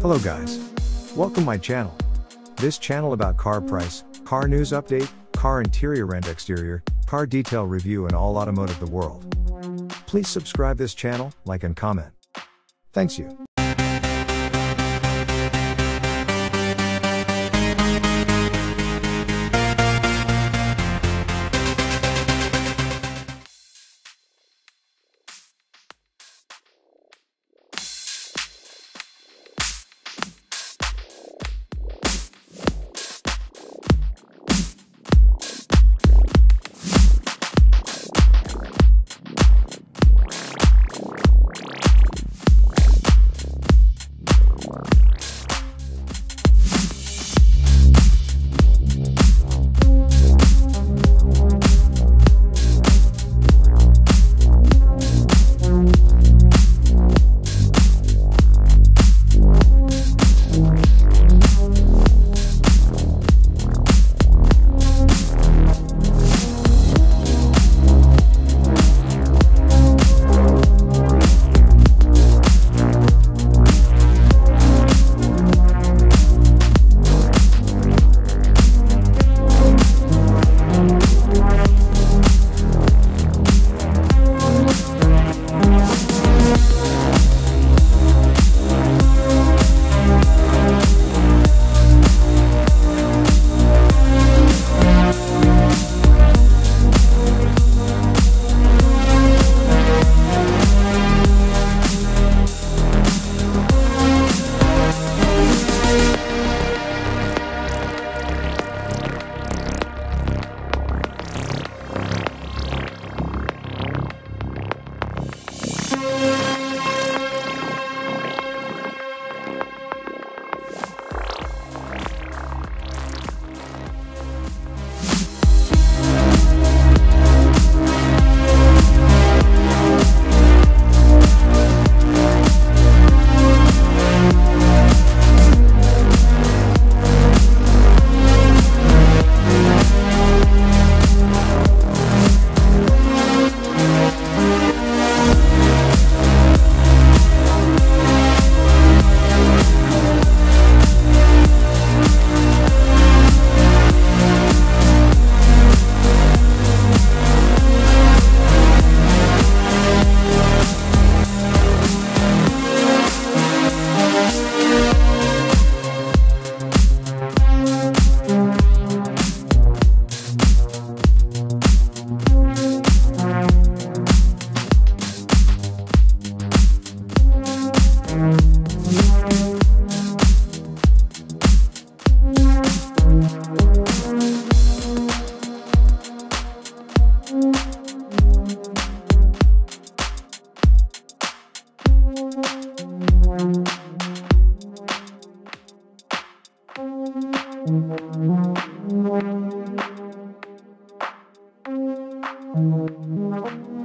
Hello guys. Welcome my channel. This channel about car price, car news update, car interior and exterior, car detail review and all automotive the world. Please subscribe this channel, like and comment. Thanks you.